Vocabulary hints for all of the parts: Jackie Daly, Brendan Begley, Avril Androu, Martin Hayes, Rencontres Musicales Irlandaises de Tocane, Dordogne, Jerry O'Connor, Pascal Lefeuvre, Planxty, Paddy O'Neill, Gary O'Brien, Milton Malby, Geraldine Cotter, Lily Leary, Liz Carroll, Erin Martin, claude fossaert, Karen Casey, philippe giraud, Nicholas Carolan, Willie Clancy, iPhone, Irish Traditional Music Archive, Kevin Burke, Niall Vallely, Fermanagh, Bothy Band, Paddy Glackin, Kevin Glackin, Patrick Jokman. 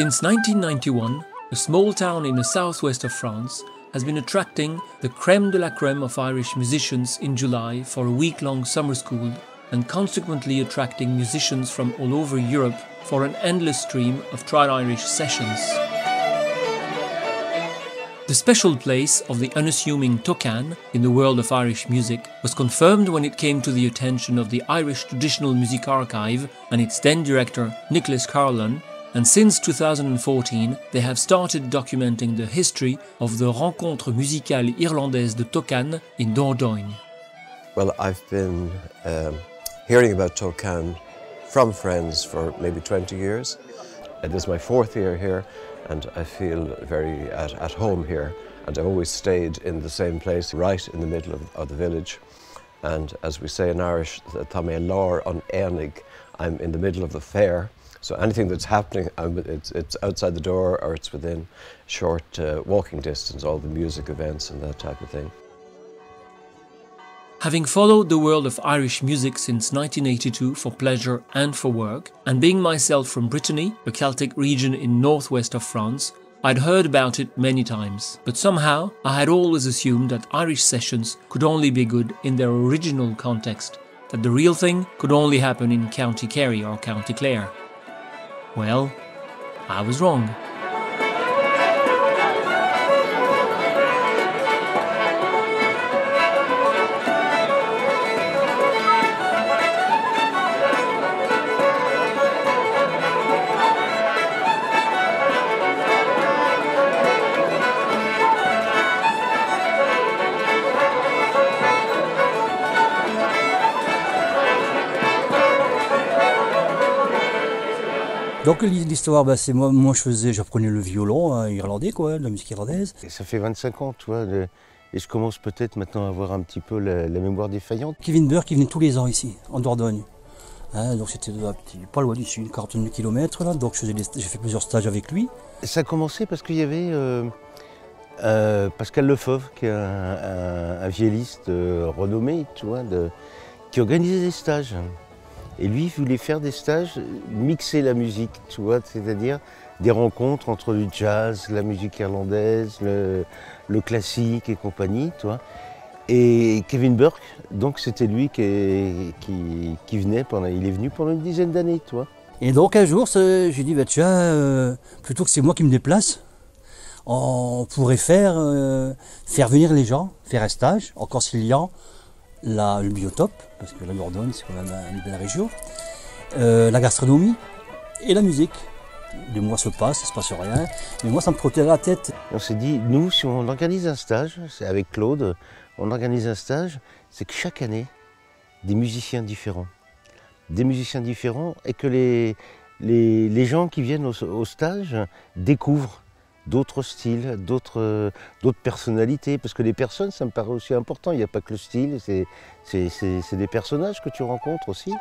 Since 1991, a small town in the southwest of France has been attracting the crème de la crème of Irish musicians in July for a week-long summer school, and consequently attracting musicians from all over Europe for an endless stream of Tri-Irish sessions. The special place of the unassuming Tocane in the world of Irish music was confirmed when it came to the attention of the Irish Traditional Music Archive and its then-director Nicholas Carolan, and since 2014 they have started documenting the history of the Rencontres Musicales Irlandaises de Tocane in Dordogne. Well, I've been hearing about Tocane from friends for maybe 20 years. It is my fourth year here, and I feel very at home here. And I've always stayed in the same place, right in the middle of the village. And as we say in Irish, I'm in the middle of the fair. So anything that's happening, it's outside the door or it's within short walking distance, all the music events and that type of thing. Having followed the world of Irish music since 1982 for pleasure and for work, and being myself from Brittany, a Celtic region in northwest of France, I'd heard about it many times, but somehow I had always assumed that Irish sessions could only be good in their original context, that the real thing could only happen in County Kerry or County Clare. Well, I was wrong. Donc l'histoire, bah, c'est moi j'apprenais le violon irlandais, quoi, de la musique irlandaise. Et ça fait 25 ans, tu vois, et je commence peut-être maintenant à avoir un petit peu la mémoire défaillante. Kevin Burke, il venait tous les ans ici, en Dordogne. Hein, donc c'était pas loin d'ici, une quarantaine de kilomètres, là, donc j'ai fait plusieurs stages avec lui. Et ça a commencé parce qu'il y avait Pascal Lefeuvre, qui est un violiste renommé, tu vois, qui organisait des stages. Et lui, il voulait faire des stages, mixer la musique, tu vois, c'est-à-dire des rencontres entre le jazz, la musique irlandaise, le classique et compagnie, tu vois. Et Kevin Burke, donc c'était lui qui venait il est venu pendant une dizaine d'années, tu vois. Et donc un jour, j'ai dit, bah, tiens, plutôt que c'est moi qui me déplace, on pourrait faire venir les gens, faire un stage, en conciliant le biotope, parce que la Dordogne c'est quand même une belle région, la gastronomie et la musique. Les mois se passent, il ne se passe rien, mais moi ça me trottait la tête. Et on s'est dit, nous si on organise un stage, c'est avec Claude, on organise un stage, c'est que chaque année, des musiciens différents et que les gens qui viennent au stage découvrent d'autres styles, d'autres personnalités, parce que les personnes, ça me paraît aussi important, il n'y a pas que le style, c'est des personnages que tu rencontres aussi.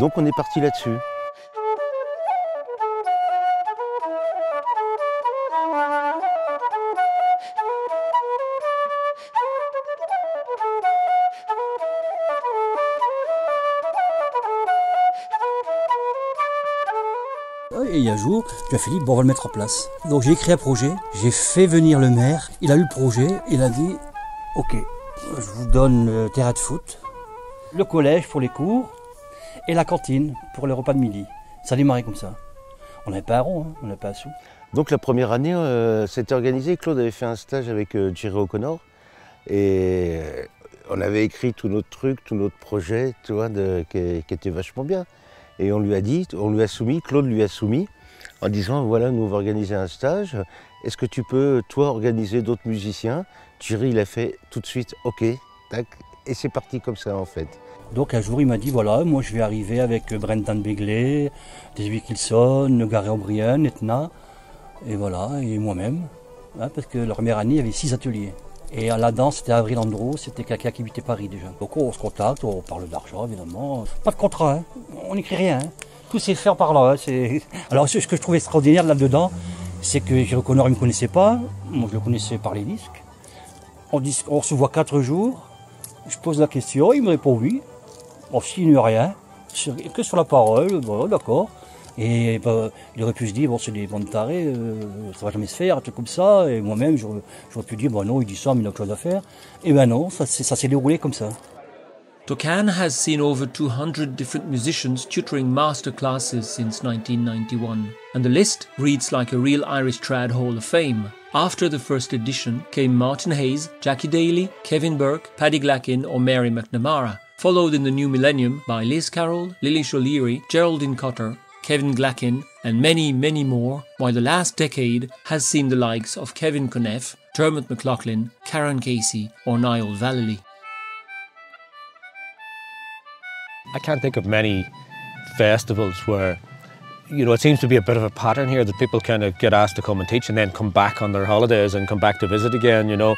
Donc on est parti là-dessus. Et un jour, tu as Philippe, bon, on va le mettre en place. Donc j'ai écrit un projet, j'ai fait venir le maire, il a lu le projet, il a dit « Ok, je vous donne le terrain de foot, le collège pour les cours et la cantine pour les repas de midi. » Ça a démarré comme ça. On n'avait pas un rond, hein, on n'avait pas un sou. Donc la première année, c'était organisé. Claude avait fait un stage avec Jerry O'Connor et on avait écrit tout notre truc, tout notre projet, tu vois, qui était vachement bien. Et Claude lui a soumis, en disant, voilà, nous on va organiser un stage, est-ce que tu peux, toi, organiser d'autres musiciens? Thierry, il a fait tout de suite, ok, tac, et c'est parti comme ça, en fait. Donc un jour, il m'a dit, voilà, moi je vais arriver avec Brendan Begley, David Kilson, Gary O'Brien, Etna, et voilà, et moi-même, hein, parce que la première année, il y avait 6 ateliers. Et à la danse, c'était Avril Androu, c'était quelqu'un qui habitait Paris déjà. Donc on se contacte, on parle d'argent évidemment. Pas de contrat, hein. On n'écrit rien. Hein. Tout s'est fait en parlant. Hein. Alors ce que je trouvais extraordinaire là-dedans, c'est que Jerry O'Connor ne me connaissait pas. Moi je le connaissais par les disques. On se voit 4 jours, je pose la question, il me répond oui. On signe rien, que sur la parole, bon, d'accord. Et bah, il aurait pu se dire, bon, c'est des bandes tarées, ça va jamais se faire, un truc comme ça. Et moi-même, j'aurais pu dire, bon, non, il dit ça, mais il a autre chose à faire. Et ben non, ça s'est déroulé comme ça. Tocane has seen over 200 different musicians tutoring master classes since 1991, and the list reads like a real Irish Trad Hall of Fame. After the first edition came Martin Hayes, Jackie Daly, Kevin Burke, Paddy Glackin or Mary McNamara, followed in the new millennium by Liz Carroll, Lily Leary, Geraldine Cotter, Kevin Glackin and many, many more, while the last decade has seen the likes of Kevin Conneff, Dermot McLaughlin, Karen Casey or Niall Vallely. I can't think of many festivals where, you know, it seems to be a bit of a pattern here that people kind of get asked to come and teach and then come back on their holidays and come back to visit again, you know.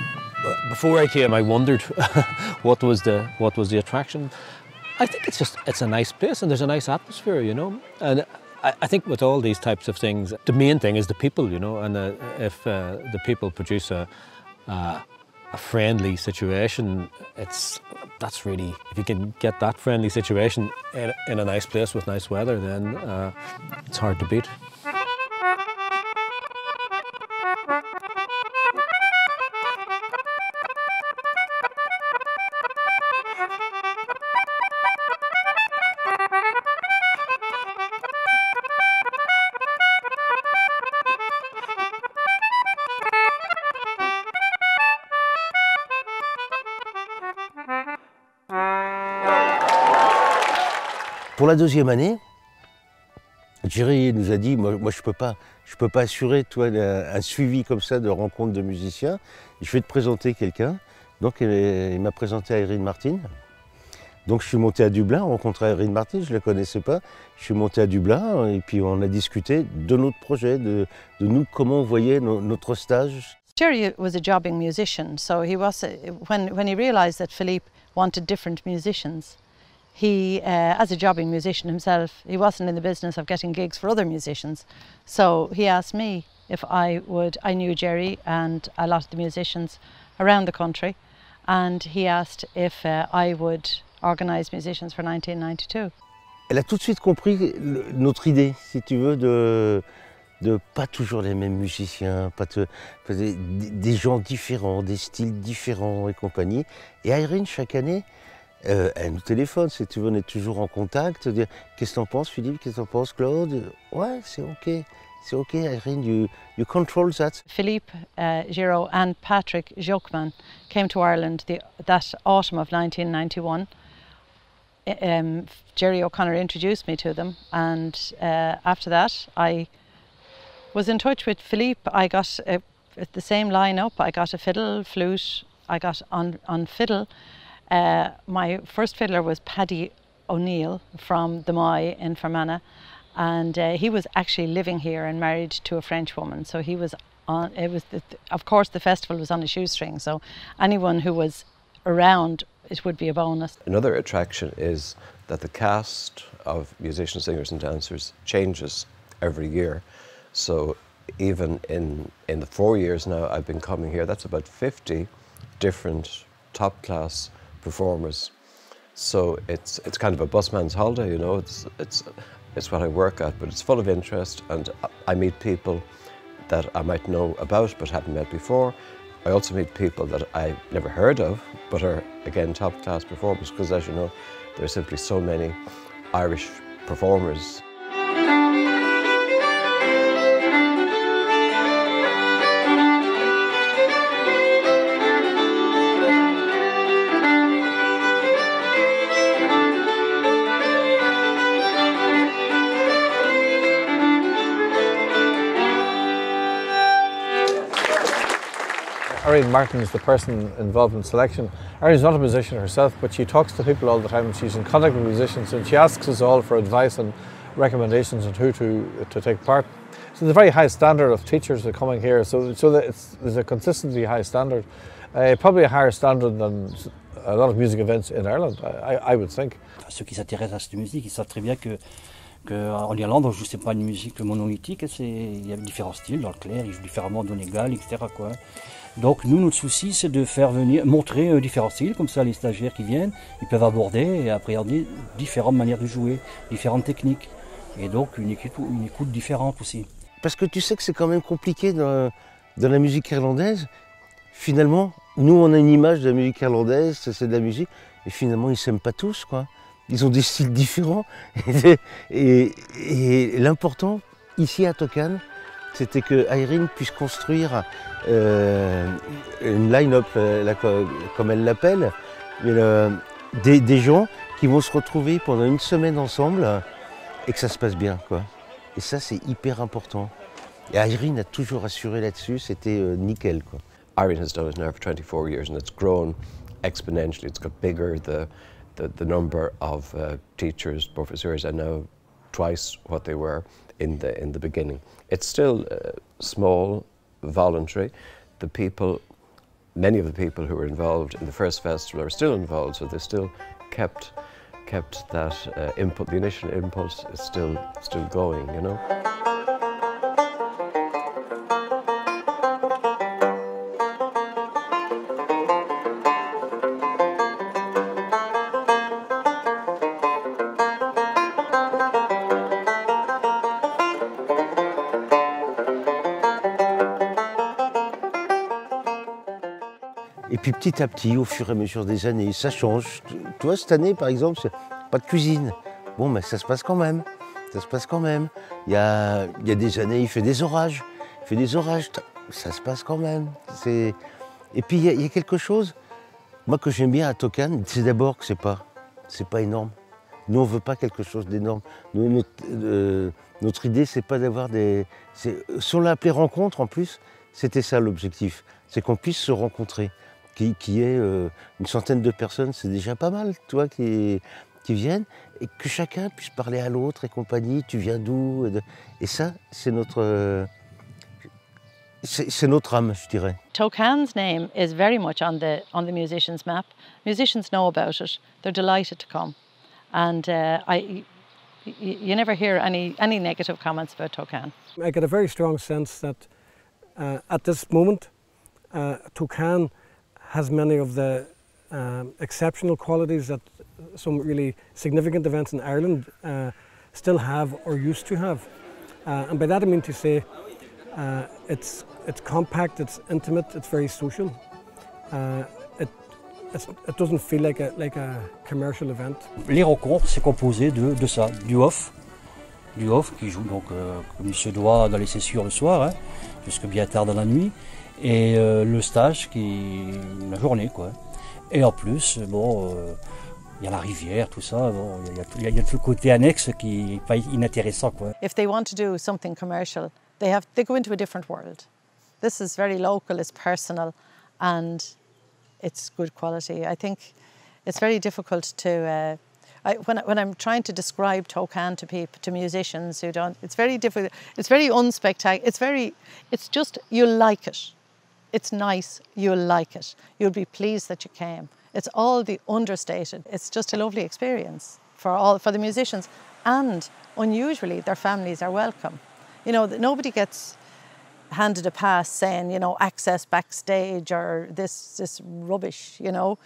Before I came, I wondered what was the attraction. I think it's a nice place and there's a nice atmosphere, you know. And I think with all these types of things, the main thing is the people, you know, and if the people produce a friendly situation, that's really, if you can get that friendly situation in a nice place with nice weather, then it's hard to beat. Pour la deuxième année, Jerry nous a dit, moi je peux pas assurer toi, un suivi comme ça de rencontre de musiciens, je vais te présenter quelqu'un. Donc il m'a présenté à Erin Martin. Donc je suis monté à Dublin, rencontré Erin Martin, je ne la connaissais pas. Je suis monté à Dublin et puis on a discuté de notre projet, de nous, comment on voyait notre stage. Jerry was a jobbing musician, so he was, when he realized that Philippe wanted different musicians, he, as a jobbing musician himself, he wasn't in the business of getting gigs for other musicians. So he asked me if I knew Jerry and a lot of the musicians around the country, and he asked if I would organise musicians for 1992. Elle a tout de suite compris notre idée, si tu veux, de pas toujours les mêmes musiciens, des gens différents, des styles différents et compagnie. Et Irene, chaque année, elle nous téléphone, si tu veux, on est toujours en contact, dire qu'est-ce que t'en penses Philippe, qu'est-ce que t'en penses Claude? Ouais, c'est ok Irene, you control that. Philippe, Giro and Patrick Jokman came to Ireland that autumn of 1991. Jerry O'Connor introduced me to them, and after that I was in touch with Philippe. I got the same lineup. I got a fiddle, flute, I got on fiddle. My first fiddler was Paddy O'Neill from the Moy in Fermanagh, and he was actually living here and married to a French woman. So he was on. It was of course the festival was on a shoestring. So anyone who was around, it would be a bonus. Another attraction is that the cast of musicians, singers, and dancers changes every year. So even in the 4 years now I've been coming here, that's about 50 different top class performers. So it's kind of a busman's holiday, you know. It's what I work at, but it's full of interest, and I meet people that I might know about but haven't met before. I also meet people that I've never heard of but are again top class performers, because as you know, there are simply so many Irish performers. Erin Martin is the person involved in selection. Erin's not a musician herself, but she talks to people all the time and she's in contact with musicians, and she asks us all for advice and recommendations on who to take part. So there's a very high standard of teachers that are coming here, so there's a consistently high standard, probably a higher standard than a lot of music events in Ireland, I would think. Ceux qui s'intéressent à cette musique, ils savent très bien qu'en Irlande, on ne joue pas une musique monolithique, il y a différents styles, dans le clair, ils jouent différemment, dans l'égal, etc. quoi. Donc nous, notre souci, c'est de faire venir, montrer différents styles, comme ça les stagiaires qui viennent, ils peuvent aborder et appréhender différentes manières de jouer, différentes techniques. et donc une écoute différente aussi. Parce que tu sais que c'est quand même compliqué dans la musique irlandaise. Finalement, nous on a une image de la musique irlandaise, c'est de la musique, et finalement ils s'aiment pas tous, quoi. Ils ont des styles différents. Et l'important ici à Tocane, c'était que Erin puisse construire une line-up, comme elle l'appelle, des gens qui vont se retrouver pendant une semaine ensemble et que ça se passe bien, quoi. Et ça, c'est hyper important. Et Erin a toujours assuré là-dessus, c'était nickel, quoi. Erin has done it now for 24 years and it's grown exponentially. It's got bigger. The number of teachers, professors are now twice what they were in the beginning. It's still small, voluntary. The people, many of the people who were involved in the first festival are still involved, so they still kept that input. The initial impulse is still going, you know. Puis petit à petit, au fur et à mesure des années, ça change. Tu vois, cette année, par exemple, pas de cuisine. Bon, mais ça se passe quand même. Ça se passe quand même. Il y a des années, il fait des orages. Il fait des orages. Ça se passe quand même. Et puis, il y a quelque chose, moi, que j'aime bien à Tocane, c'est d'abord que c'est pas énorme. Nous, on veut pas quelque chose d'énorme. Notre idée, c'est pas d'avoir des... Si on l'a appelé rencontre, en plus, c'était ça l'objectif. C'est qu'on puisse se rencontrer. Qui est une centaine de personnes, c'est déjà pas mal, tu vois, qui viennent, et que chacun puisse parler à l'autre et compagnie, tu viens d'où, et ça, c'est notre âme, je dirais. Tocane's name is very much on the musicians' map. Musicians know about it. They're delighted to come, and you never hear any negative comments about Tocane. I get a very strong sense that at this moment, Tocane has many of the exceptional qualities that some really significant events in Ireland still have or used to have. And by that I mean to say it's compact, it's intimate, it's very social. It doesn't feel like a commercial event. Les rencontres, c'est composé de ça, du off qui joue donc comme il se doit dans les sessions le soir, hein, jusque bien tard dans la nuit. Et le stage qui la journée, quoi. Et en plus, bon, il y a la rivière, tout ça. Bon, il y a tout le côté annexe qui est pas inintéressant, quoi. If they want to do something commercial, they go into a different world. This is very local, it's personal, and it's good quality. I think it's very difficult to when I'm trying to describe Tocane to people, to musicians who don't. It's very difficult. It's very unspectacular. It's just you like it. It's nice, you'll like it. You'll be pleased that you came. It's all the understated. It's just a lovely experience for the musicians. And unusually, their families are welcome. You know, nobody gets handed a pass saying, you know, access backstage or this rubbish, you know.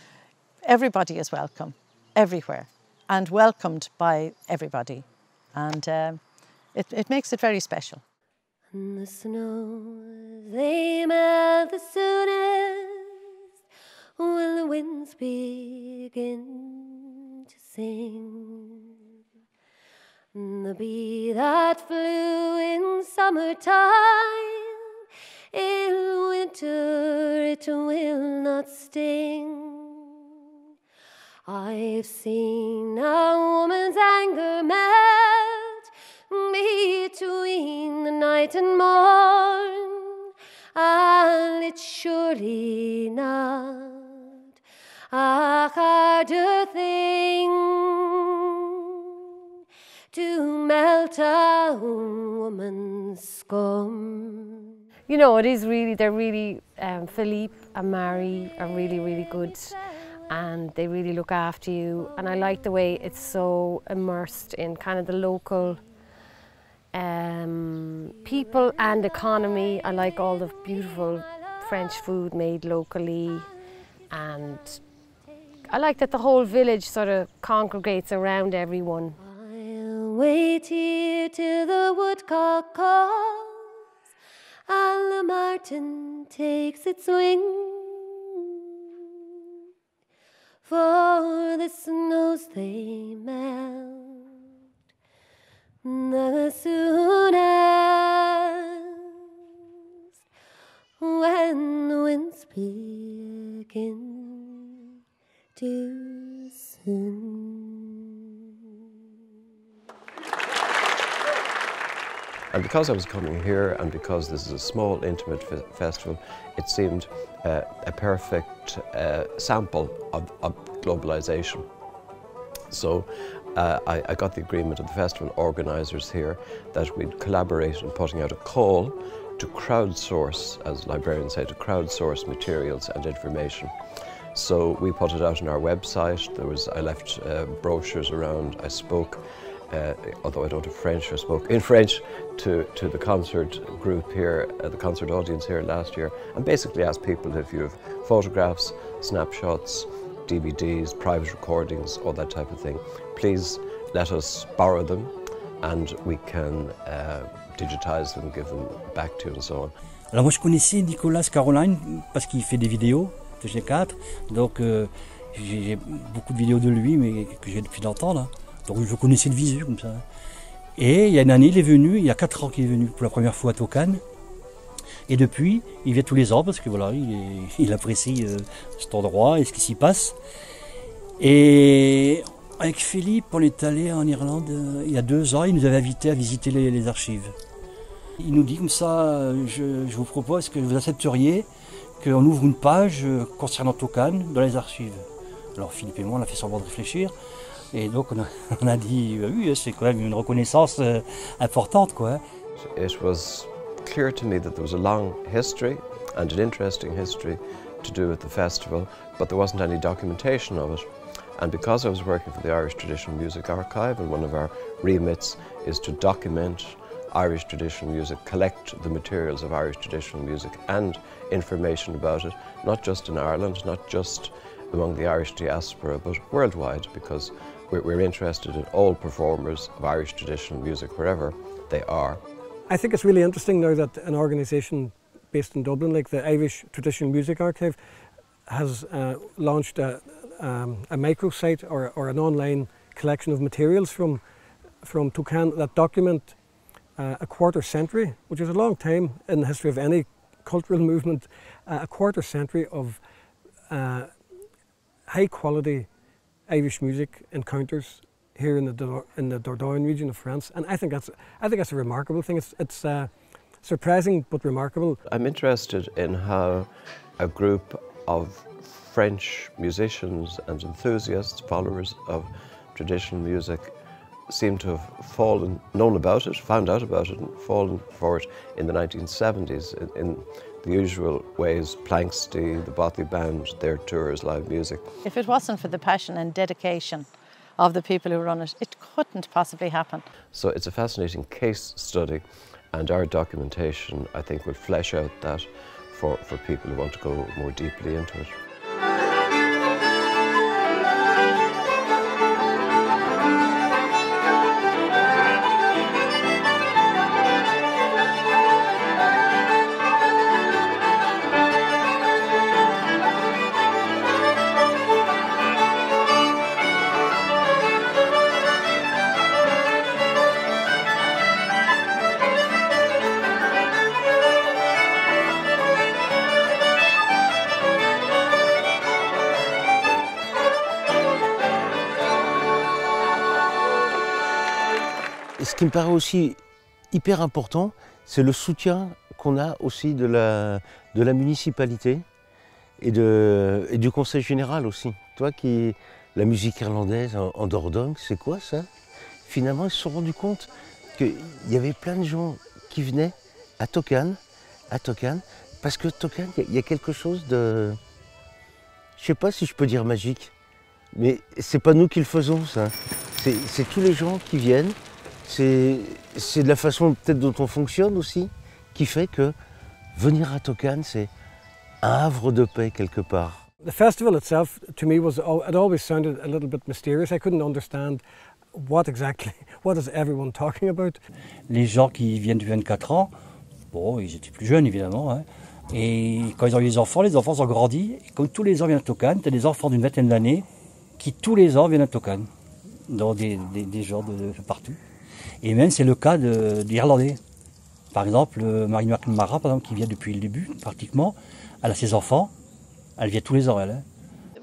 Everybody is welcome, everywhere, and welcomed by everybody. And it makes it very special. In the snow they melt the soonest when the winds begin to sing. The bee that flew in summertime, in winter it will not sting. I've seen a woman's anger melt between the night and morn, and it's surely not a harder thing to melt a woman's scorn. You know, it is really, they're really, Philippe and Mary are really, really good, and they really look after you, and I like the way it's so immersed in kind of the local people and economy. I like all the beautiful French food made locally, and I like that the whole village sort of congregates around everyone. Wait here till the woodcock calls, and the martin takes its wing, for the snows they melt the soonest when the winds begin to sing. And because I was coming here, and because this is a small, intimate festival, it seemed a perfect sample of globalization. So I got the agreement of the festival organizers here that we'd collaborate in putting out a call to crowdsource, as librarians say, to crowdsource materials and information. So we put it out on our website. I left brochures around, I spoke. Although I don't have French, I spoke in French to the concert group here, the concert audience here last year, and basically asked people if you have photographs, snapshots, DVDs, private recordings, all that type of thing, please let us borrow them and we can digitize them, give them back to you and so on. Alors moi je connaissais Nicholas Carolan parce qu'il fait des vidéos de G4, donc j'ai beaucoup de vidéos de lui, mais que j'ai depuis longtemps là. Donc je connaissais de visu comme ça. Et il y a une année, il est venu, il y a 4 ans qu'il est venu pour la première fois à Tocane. Et depuis, il vient tous les ans parce que voilà, il apprécie cet endroit et ce qui s'y passe. Et avec Philippe, on est allé en Irlande il y a 2 ans, il nous avait invités à visiter les archives. Il nous dit comme ça, je vous propose que vous accepteriez qu'on ouvre une page concernant Tocane dans les archives. Alors Philippe et moi, on a fait semblant de réfléchir. Et donc on a dit, oui, c'est quand même une reconnaissance importante, quoi. It was clear to me that there was a long history and an interesting history to do with the festival, but there wasn't any documentation of it. And because I was working for the Irish Traditional Music Archive, and one of our remits is to document Irish traditional music, collect the materials of Irish traditional music and information about it, not just in Ireland, not just among the Irish diaspora, but worldwide, because we're interested in all performers of Irish traditional music, wherever they are. I think it's really interesting now that an organisation based in Dublin, like the Irish Traditional Music Archive, has launched a microsite or an online collection of materials from Tocane that document a quarter century, which is a long time in the history of any cultural movement, a quarter century of high-quality Irish music encounters here in the Dordogne region of France, and I think that's a remarkable thing. It's surprising but remarkable. I'm interested in how a group of French musicians and enthusiasts, followers of traditional music, seem to have found out about it, and fallen for it in the 1970s. In the usual ways, Planxty, the Bothy Band, their tours, live music. If it wasn't for the passion and dedication of the people who run it, it couldn't possibly happen. So it's a fascinating case study, and our documentation, I think, will flesh out that for people who want to go more deeply into it. Ce qui me paraît aussi hyper important, c'est le soutien qu'on a aussi de la municipalité et du conseil général aussi. Toi qui, la musique irlandaise en Dordogne, c'est quoi ça? Finalement, ils se sont rendus compte qu'il y avait plein de gens qui venaient à Tocane, parce que Tocane, il y a quelque chose de, je sais pas si je peux dire magique, mais c'est pas nous qui le faisons ça. C'est tous les gens qui viennent. C'est de la façon peut-être dont on fonctionne aussi qui fait que venir à Tocane, c'est un havre de paix quelque part. The festival itself, to me, it always sounded a little bit mysterious. I couldn't understand what exactly What is everyone talking about? Les gens qui viennent du 24 ans, bon, ils étaient plus jeunes évidemment, hein. Et quand ils ont eu les enfants ont grandi. Et comme tous les ans viennent à Tocane, tu as des enfants d'une vingtaine d'années qui tous les ans viennent à Tocane, dans des genres de partout. Et même c'est le cas d'Irlandais. Par exemple, Mary McNamara, par exemple, qui vient depuis le début, pratiquement, elle a ses enfants, elle vient tous les ans, elle. Hein.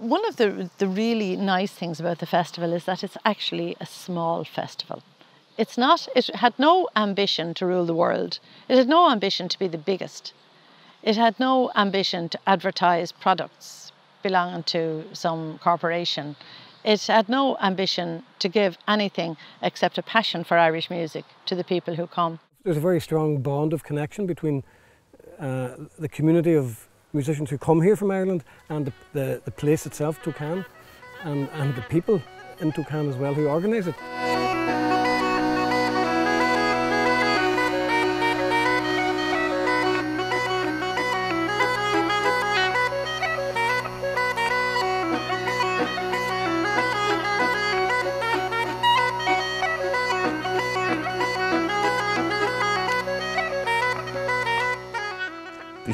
One of the really nice things about the festival is that it's actually a small festival. It's not, it had no ambition to rule the world. It had no ambition to be the biggest. It had no ambition to advertise products belonging to some corporation. It had no ambition to give anything except a passion for Irish music to the people who come. There's a very strong bond of connection between the community of musicians who come here from Ireland and the place itself, Tocane, and the people in Tocane as well who organise it.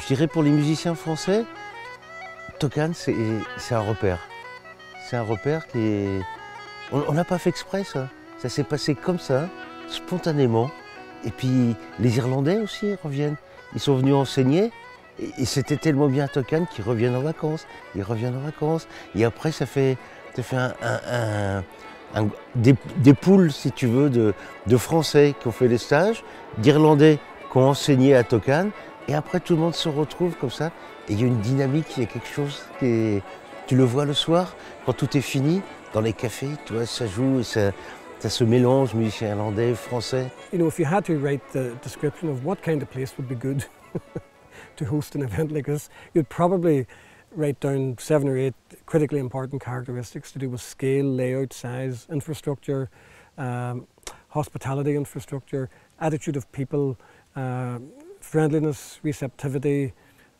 Je dirais pour les musiciens français, Tocane, c'est un repère. C'est un repère qui est... On n'a pas fait exprès, ça. Ça s'est passé comme ça, spontanément. Et puis, les Irlandais aussi reviennent. Ils sont venus enseigner, et c'était tellement bien à Tocane qu'ils reviennent en vacances. Ils reviennent en vacances. Et après, ça fait des poules, si tu veux, de Français qui ont fait les stages, d'Irlandais qui ont enseigné à Tocane. Et après, tout le monde se retrouve comme ça. Et il y a une dynamique, il y a quelque chose qui est... Tu le vois le soir, quand tout est fini, dans les cafés, tu vois, ça joue, ça se mélange, musicien irlandais, français. You know, if you had to write the description of what kind of place would be good to host an event like this, you'd probably write down 7 or 8 critically important characteristics to do with scale, layout, size, infrastructure, hospitality infrastructure, attitude of people, friendliness, receptivity,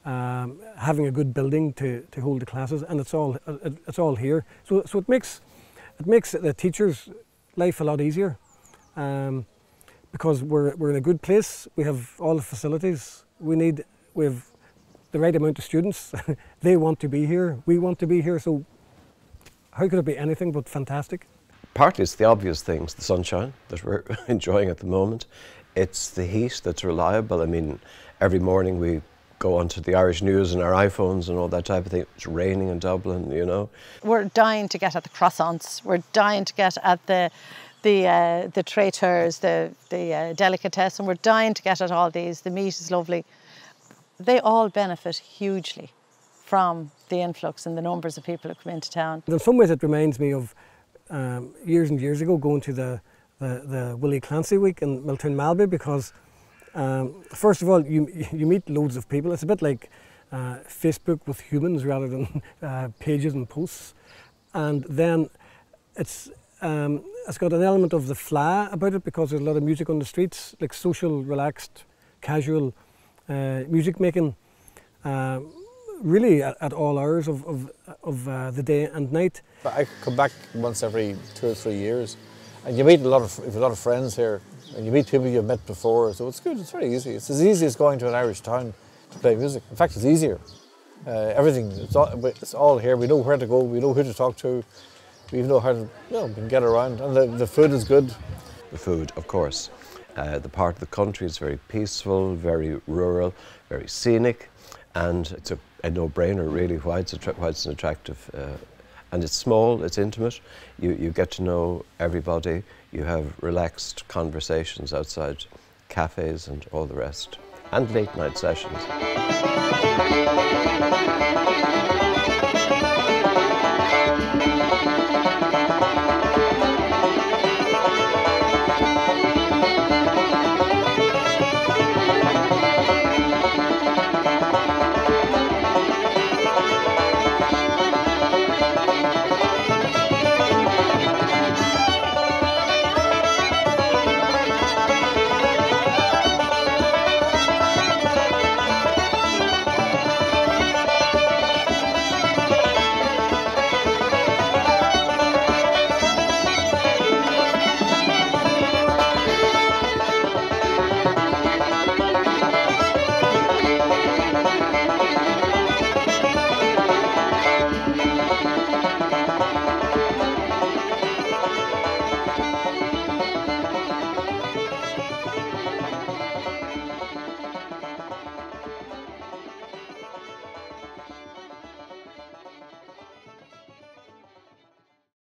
having a good building to hold the classes, and it's all here. So it makes the teachers' life a lot easier because we're in a good place. We have all the facilities we need. We have the right amount of students. They want to be here. We want to be here. So how could it be anything but fantastic? Partly it's the obvious things, the sunshine that we're enjoying at the moment. It's the heat that's reliable. I mean, every morning we go onto the Irish news and our iPhones and all that type of thing. It's raining in Dublin, you know. We're dying to get at the croissants. We're dying to get at the traiteurs, the delicatessen. We're dying to get at all these. The meat is lovely. They all benefit hugely from the influx and the numbers of people who come into town. In some ways, it reminds me of years and years ago going to the Willie Clancy week in Milton Malby, because first of all you meet loads of people. It's a bit like Facebook with humans rather than pages and posts, and then it's got an element of the fly about it because there's a lot of music on the streets, like social, relaxed, casual music making, really at all hours of the day and night. I come back once every 2 or 3 years. And you meet a lot of friends here, and you meet people you've met before, so it's good, it's very easy. It's as easy as going to an Irish town to play music. In fact, it's easier. Everything, it's all here. We know where to go, we know who to talk to, we know how to, you know, we can get around, and the food is good. The food, of course. The part of the country is very peaceful, very rural, very scenic, and it's a no-brainer, really, why it's an attractive and it's small, it's intimate, you get to know everybody, you have relaxed conversations outside cafes and all the rest, and late night sessions.